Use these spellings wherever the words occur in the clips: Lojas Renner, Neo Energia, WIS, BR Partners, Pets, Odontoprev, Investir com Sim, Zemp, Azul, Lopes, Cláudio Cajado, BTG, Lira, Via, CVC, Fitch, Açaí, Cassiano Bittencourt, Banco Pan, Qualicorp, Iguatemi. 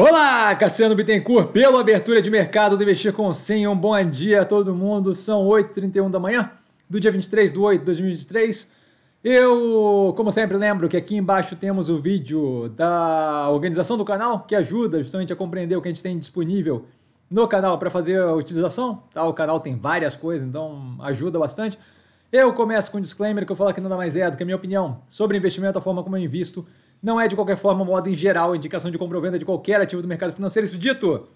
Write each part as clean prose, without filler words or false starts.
Olá, Cassiano Bittencourt, pela abertura de mercado do Investir com Sim. Um bom dia a todo mundo. São 8h31 da manhã do dia 23/8/2023. Eu, como sempre, lembro que aqui embaixo temos o vídeo da organização do canal, que ajuda justamente a compreender o que a gente tem disponível no canal para fazer a utilização. Tá? O canal tem várias coisas, então ajuda bastante. Eu começo com um disclaimer que eu falo que nada mais é do que a minha opinião sobre investimento, a forma como eu invisto. Não é, de qualquer forma, modo em geral, indicação de compra ou venda de qualquer ativo do mercado financeiro. Isso dito,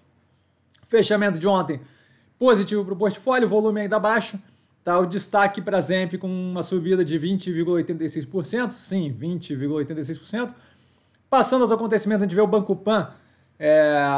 fechamento de ontem positivo para o portfólio, volume ainda baixo. Tá? O destaque para a Zemp com uma subida de 20,86%. Sim, 20,86%. Passando aos acontecimentos, a gente vê o Banco Pan,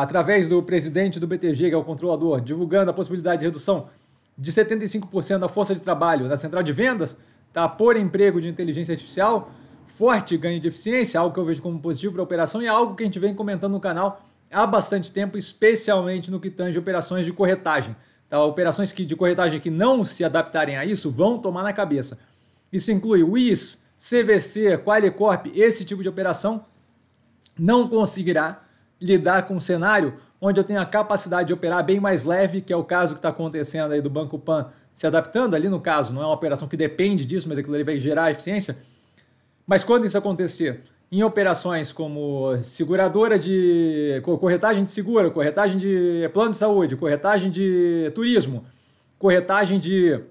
através do presidente do BTG, que é o controlador, divulgando a possibilidade de redução de 75% da força de trabalho na central de vendas, tá? Por emprego de inteligência artificial. Forte ganho de eficiência, algo que eu vejo como positivo para a operação e algo que a gente vem comentando no canal há bastante tempo, especialmente no que tange operações de corretagem. Tá? Operações de corretagem que não se adaptarem a isso vão tomar na cabeça. Isso inclui WIS, CVC, Qualicorp, esse tipo de operação não conseguirá lidar com um cenário onde eu tenho a capacidade de operar bem mais leve, que é o caso que está acontecendo aí do Banco Pan se adaptando ali no caso, não é uma operação que depende disso, mas aquilo ali vai gerar eficiência. Mas quando isso acontecer em operações como seguradora de corretagem de seguro, corretagem de plano de saúde, corretagem de turismo, corretagem de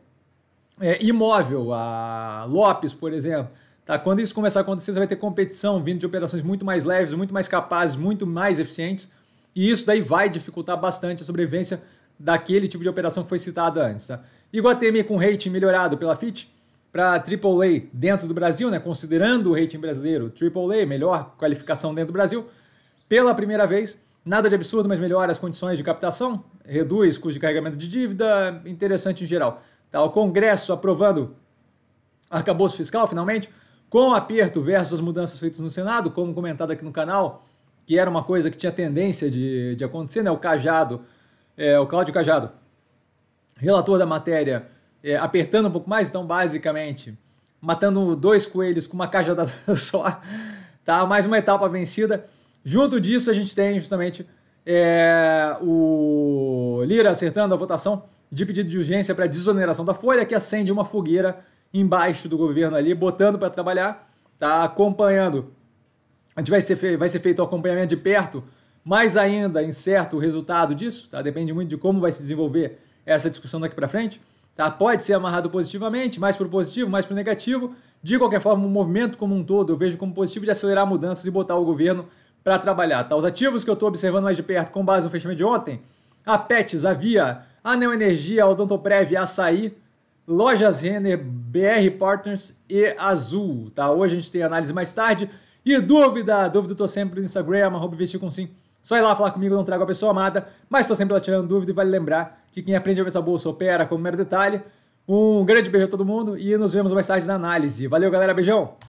imóvel, a Lopes, por exemplo, tá? Quando isso começar a acontecer, você vai ter competição vindo de operações muito mais leves, muito mais capazes, muito mais eficientes, e isso daí vai dificultar bastante a sobrevivência daquele tipo de operação que foi citada antes. Tá? Iguatemi com rating melhorado pela Fitch, para AAA dentro do Brasil, né? Considerando o rating brasileiro, AAA, melhor qualificação dentro do Brasil, pela primeira vez, nada de absurdo, mas melhora as condições de captação, reduz custo de carregamento de dívida, interessante em geral. Tá, o Congresso aprovando arcabouço fiscal, finalmente, com aperto versus as mudanças feitas no Senado, como comentado aqui no canal, que era uma coisa que tinha tendência de acontecer, né? O Cajado, o Cláudio Cajado, relator da matéria, apertando um pouco mais, então basicamente matando dois coelhos com uma cajadada só, tá? Mais uma etapa vencida. Junto disso a gente tem justamente o Lira acertando a votação de pedido de urgência para desoneração da folha, que acende uma fogueira embaixo do governo ali, botando para trabalhar, tá? Acompanhando, a gente vai ser feito um acompanhamento de perto, mas ainda incerto o resultado disso, tá? Depende muito de como vai se desenvolver essa discussão daqui para frente. Tá, pode ser amarrado positivamente, mais para o positivo, mais para o negativo. De qualquer forma, o movimento como um todo eu vejo como positivo de acelerar mudanças e botar o governo para trabalhar. Tá, os ativos que eu estou observando mais de perto com base no fechamento de ontem, a Pets, a Via, a Neo Energia, a Odontoprev, a Açaí, Lojas Renner, BR Partners e Azul. Tá, hoje a gente tem análise mais tarde. E dúvida eu estou sempre no Instagram, @investircomsim. Só ir lá falar comigo, eu não trago a pessoa amada, mas estou sempre lá tirando dúvida e vale lembrar que quem aprende a ver essa bolsa opera como mero detalhe. Um grande beijo a todo mundo e nos vemos mais tarde na análise. Valeu, galera. Beijão!